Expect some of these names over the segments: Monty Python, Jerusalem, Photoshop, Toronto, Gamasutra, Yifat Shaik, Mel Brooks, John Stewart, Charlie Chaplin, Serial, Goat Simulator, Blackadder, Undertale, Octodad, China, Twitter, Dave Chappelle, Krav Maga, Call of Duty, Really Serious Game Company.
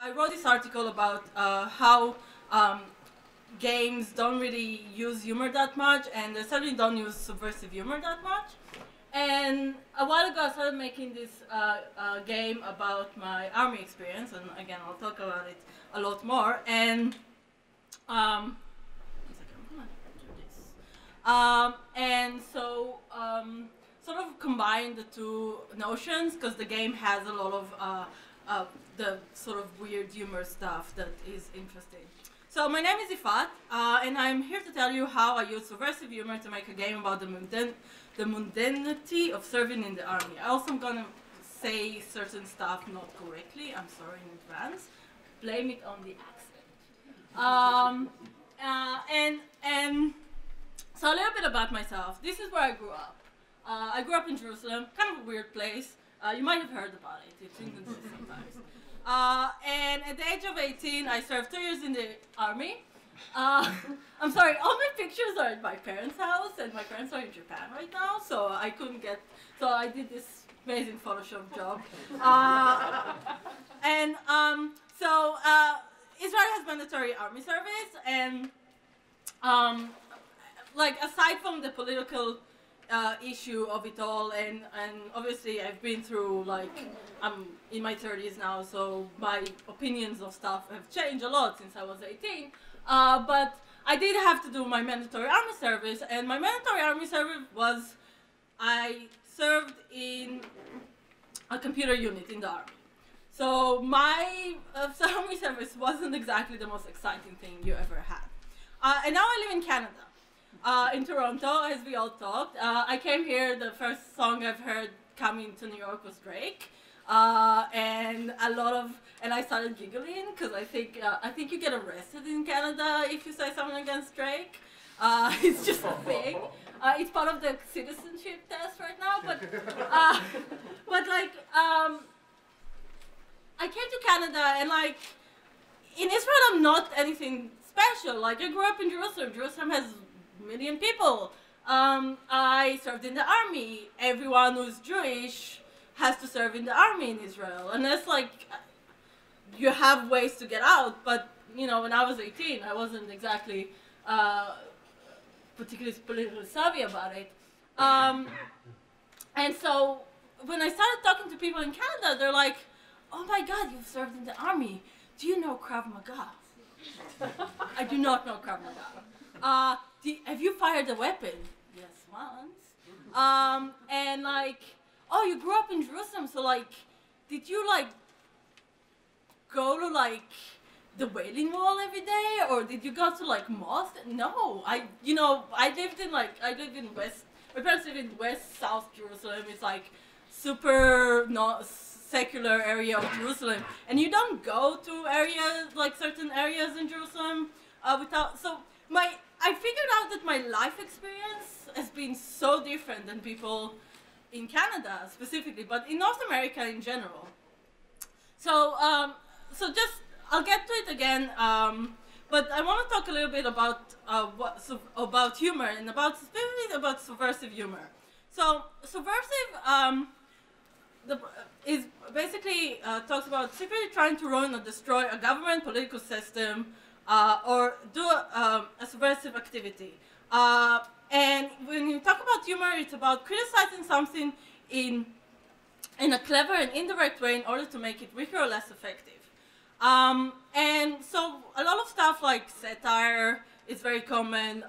I wrote this article about how games don't really use humor that much, and they certainly don't use subversive humor that much. And a while ago I started making this game about my army experience, and again I'll talk about it a lot more. And so sort of combine the two notions, because the game has a lot of the sort of weird humor stuff that is interesting. So my name is Yifat, and I'm here to tell you how I use subversive humor to make a game about the mundanity of serving in the army. I also am gonna say certain stuff not correctly. I'm sorry in advance. Blame it on the accent. And so a little bit about myself. This is where I grew up. I grew up in Jerusalem, kind of a weird place. You might have heard about it. It's in the news sometimes. And at the age of 18, I served 2 years in the army. I'm sorry, all my pictures are at my parents' house, and my parents are in Japan right now, so I couldn't get, so I did this amazing Photoshop job. So Israel has mandatory army service, and like aside from the political issue of it all, and obviously I've been through, like, I'm in my 30s now, so my opinions of stuff have changed a lot since I was 18, but I did have to do my mandatory army service, and my mandatory army service was, I served in a computer unit in the army. So my army service wasn't exactly the most exciting thing you ever had. And now I live in Canada. In Toronto, as we all talked. I came here, the first song I've heard coming to New York was Drake, and I started giggling because I think you get arrested in Canada if you say something against Drake. It's just a thing. It's part of the citizenship test right now, but I came to Canada, and like in Israel I'm not anything special. Like I grew up in Jerusalem. Jerusalem has million people. I served in the army. Everyone who's Jewish has to serve in the army in Israel, unless like you have ways to get out. But you know, when I was 18, I wasn't exactly particularly politically savvy about it. And so when I started talking to people in Canada, they're like, "Oh my God, you've served in the army. Do you know Krav Maga?" I do not know Krav Maga. Have you fired a weapon? Yes, once. And like, oh, you grew up in Jerusalem, so like, did you like go to like the Wailing Wall every day, or did you go to like mosque? No, I lived in West. My parents lived in West South Jerusalem. It's like super not secular area of Jerusalem, and you don't go to areas like certain areas in Jerusalem without so. I figured out that my life experience has been so different than people in Canada specifically, but in North America in general. So, I'll get to it again, but I want to talk a little bit about humor and specifically about subversive humor. So, subversive is basically talks about secretly trying to ruin or destroy a government, political system, or do a subversive activity. And when you talk about humor, it's about criticizing something in a clever and indirect way in order to make it weaker or less effective. And so a lot of stuff like satire is very common,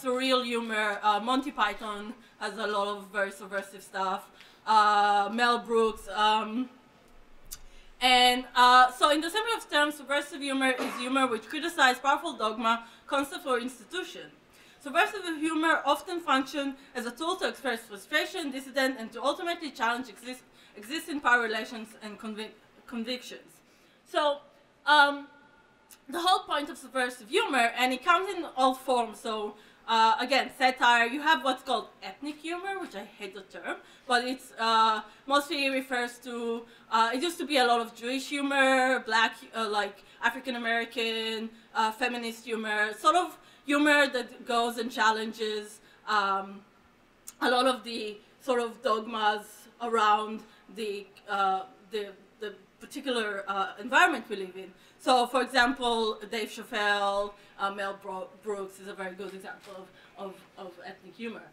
surreal humor, Monty Python has a lot of very subversive stuff, Mel Brooks, so in the simplest terms, subversive humor is humor which criticizes powerful dogma, concept, or institution. Subversive humor often functions as a tool to express frustration, dissident, and to ultimately challenge existing power relations and convictions. So the whole point of subversive humor, and it comes in all forms, so again, satire, you have what's called ethnic humor, which I hate the term, but it's mostly refers to, it used to be a lot of Jewish humor, black, like African-American, feminist humor, sort of humor that goes and challenges a lot of the sort of dogmas around the particular environment we live in. So, for example, Dave Chappelle, Mel Brooks is a very good example of ethnic humor.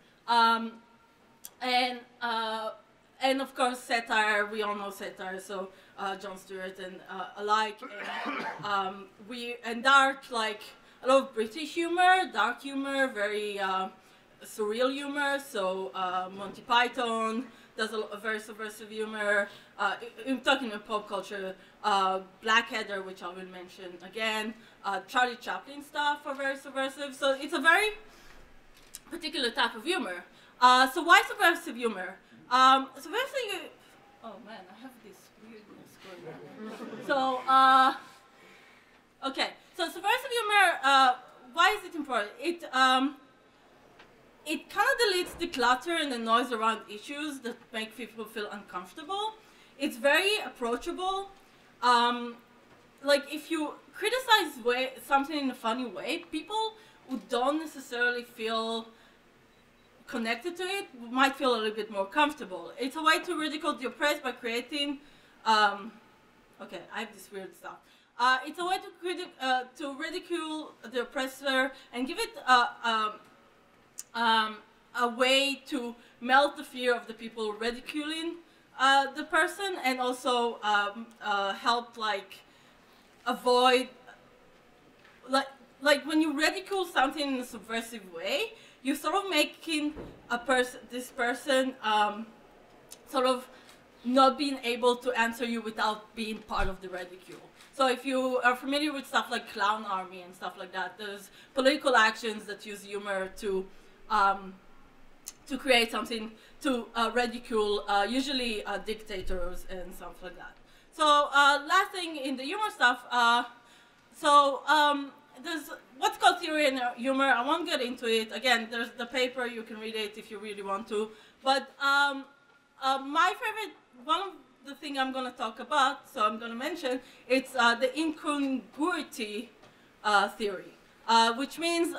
And of course, satire, we all know satire, so John Stewart and alike. And, and dark, like a lot of British humor, dark humor, very surreal humor, so Monty Python does a very subversive humor. I'm talking about pop culture, Blackadder, which I will mention again, Charlie Chaplin stuff are very subversive, so it's a very particular type of humor. So why subversive humor? Subversive, oh man, I have this weirdness going on. So, okay, so subversive humor, why is it important? It kind of deletes the clutter and the noise around issues that make people feel uncomfortable. It's very approachable. Like if you criticize something in a funny way, people who don't necessarily feel connected to it might feel a little bit more comfortable. It's a way to ridicule the oppressed by creating, okay, I have this weird stuff. It's a way to ridicule the oppressor and give it a way to melt the fear of the people ridiculing the person, and also help avoid, like when you ridicule something in a subversive way, you're sort of making a this person sort of not being able to answer you without being part of the ridicule. So if you are familiar with stuff like Clown Army and stuff like that, there's political actions that use humor to create something to ridicule, usually dictators and stuff like that. So last thing in the humor stuff, there's what's called theory and humor. I won't get into it. Again, there's the paper, you can read it if you really want to. But my favorite, one of the thing I'm going to talk about, so I'm going to mention, it's the incongruity theory. Which means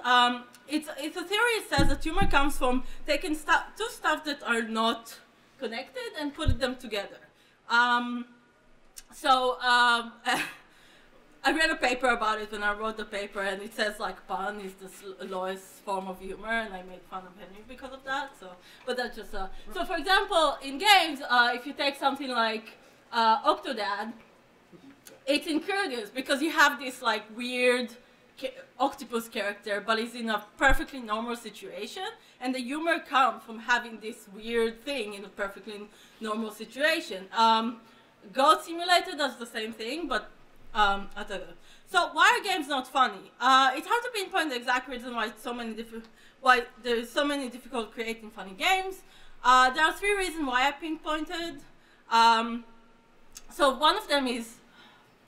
it's a theory that says that humor comes from taking two stuff that are not connected and putting them together. I read a paper about it when I wrote the paper, and it says like pun is the lowest form of humor, and I made fun of Henry because of that. So, but that's just so. For example, in games, if you take something like Octodad, it's incongruous because you have this like weird octopus character, but he's in a perfectly normal situation, and the humor comes from having this weird thing in a perfectly normal situation. Goat Simulator does the same thing, but I don't know. So why are games not funny? It's hard to pinpoint the exact reason why there's so many difficult creating funny games. There are three reasons why I pinpointed. So one of them is,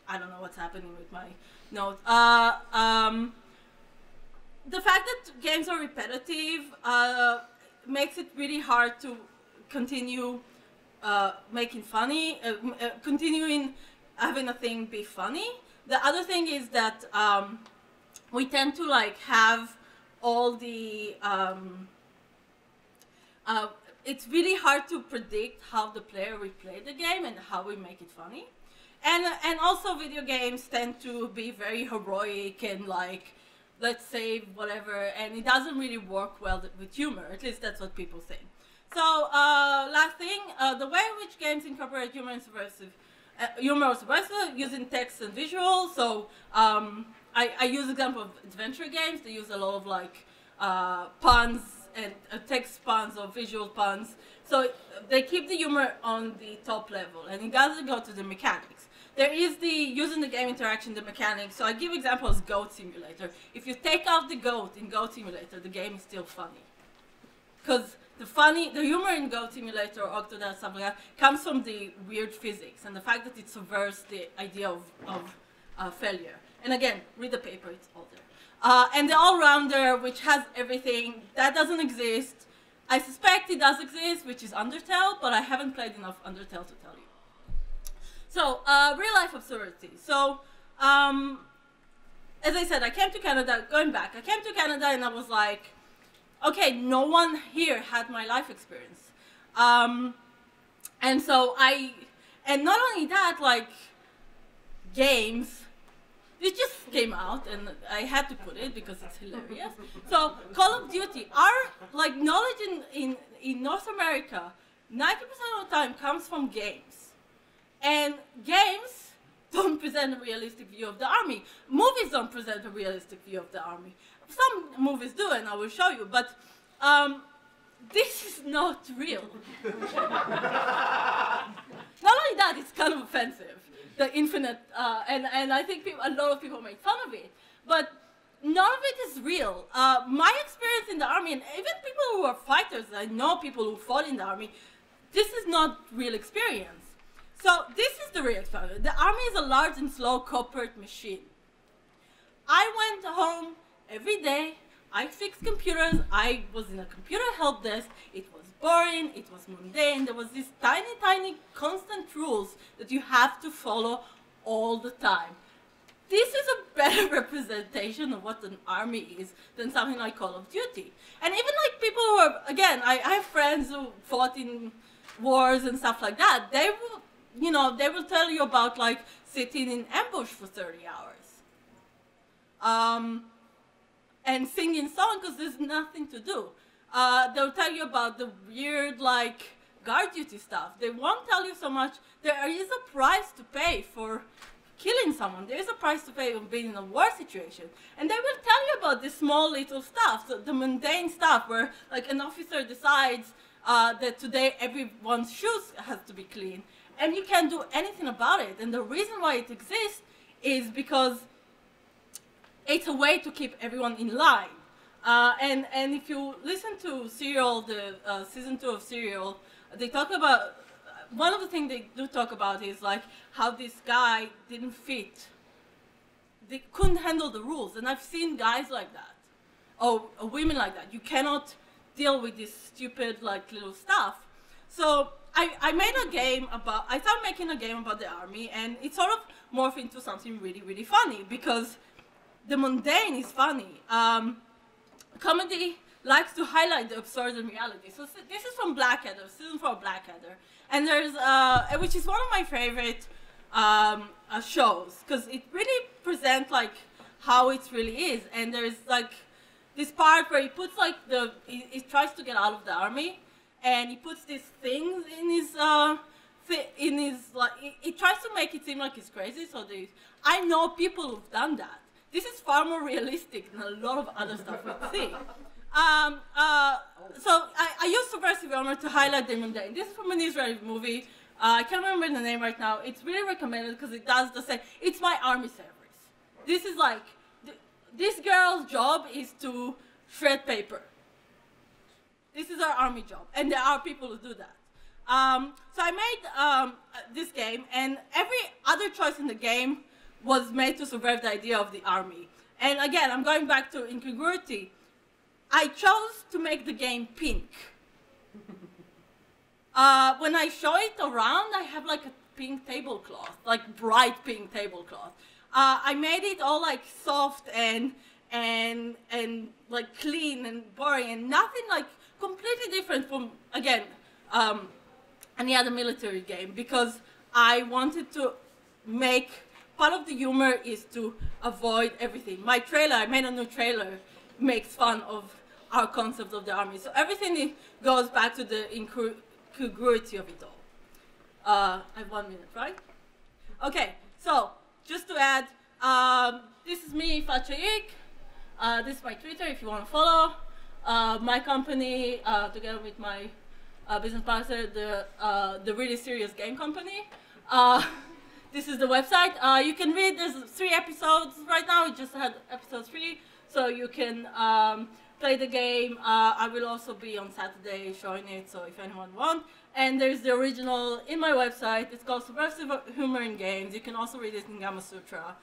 I don't know what's happening with my note. The fact that games are repetitive makes it really hard to continue making funny, continuing having a thing be funny. The other thing is that we tend to have all the, it's really hard to predict how the player will play the game and how we make it funny. And also video games tend to be very heroic and let's save whatever, and it doesn't really work well with humor, at least that's what people think. So last thing, the way in which games incorporate humor and subversive using text and visuals. So I use the example of adventure games. They use a lot of puns and text puns or visual puns. So they keep the humor on the top level, and it doesn't go to the mechanics. There is the using the game interaction, the mechanics. So I give examples, Goat Simulator. If you take out the goat in Goat Simulator, the game is still funny. Because the humor in Goat Simulator, Octodad, stuff like that, comes from the weird physics and the fact that it subverts the idea of failure. And again, read the paper, it's all there. And the all-rounder, which has everything, that doesn't exist. I suspect it does exist, which is Undertale, but I haven't played enough Undertale to tell you. So, real-life absurdity. So, as I said, I came to Canada, going back, I came to Canada and I was like, okay, no one here had my life experience. And so and not only that, games, it just came out and I had to put it because it's hilarious. So Call of Duty, our like knowledge in North America, 90% of the time comes from games. And games don't present a realistic view of the army. Movies don't present a realistic view of the army. Some movies do, and I will show you, but this is not real. Not only that, it's kind of offensive, the infinite, and I think a lot of people make fun of it, but none of it is real. My experience in the army, and even people who are fighters, I know people who fought in the army, this is not real experience. So this is the real experience. The army is a large and slow corporate machine. I went home every day, I fixed computers, I was in a computer help desk, it was boring, it was mundane, there was this tiny, tiny constant rules that you have to follow all the time. This is a better representation of what an army is than something like Call of Duty. And even like people who are, again, I have friends who fought in wars and stuff like that, they will, you know, they will tell you about like sitting in ambush for 30 hours. And singing song because there's nothing to do. They'll tell you about the weird like guard duty stuff. They won't tell you so much. There is a price to pay for killing someone. There is a price to pay for being in a war situation. And they will tell you about this small little stuff, so the mundane stuff where like an officer decides that today everyone's shoes has to be clean. And you can't do anything about it. And the reason why it exists is because it's a way to keep everyone in line. And if you listen to Serial, the season 2 of Serial, they talk about, one of the things they do talk about is like how this guy didn't fit. They couldn't handle the rules. And I've seen guys like that, or women like that. You cannot deal with this stupid like little stuff. So I made a game about, I started making a game about the army, and it sort of morphed into something really, really funny because the mundane is funny. Comedy likes to highlight the absurd in reality. So this is from Blackadder, season 4 of Blackadder. And there's, which is one of my favorite shows, because it really presents like how it really is. And there's like this part where he puts like the, he tries to get out of the army, and he puts these things in his, like, he tries to make it seem like he's crazy. So I know people who've done that. This is far more realistic than a lot of other stuff we see. So I use subversive humor to highlight the mundane. This is from an Israeli movie. I can't remember the name right now. It's really recommended because it does the same. It's my army service. This is like, this girl's job is to shred paper. This is her army job, and there are people who do that. So I made this game, and every other choice in the game was made to subvert the idea of the army. And again, I'm going back to incongruity. I chose to make the game pink. When I show it around, I have like a pink tablecloth, like bright pink tablecloth. I made it all like soft and like clean and boring and nothing like completely different from, again, any other military game, because I wanted to make, part of the humor is to avoid everything. My trailer, I made a new trailer, makes fun of our concept of the army. So everything goes back to the incongruity of it all. I have 1 minute, right? Okay, so just to add, this is me, Yifat Shaik. This is my Twitter if you want to follow. My company, together with my business partner, the Really Serious Game Company. This is the website. You can read, there's 3 episodes right now. We just had episode 3, so you can play the game. I will also be on Saturday showing it, so if anyone wants. And there's the original in my website. It's called Subversive Humor in Games. You can also read it in Gamasutra.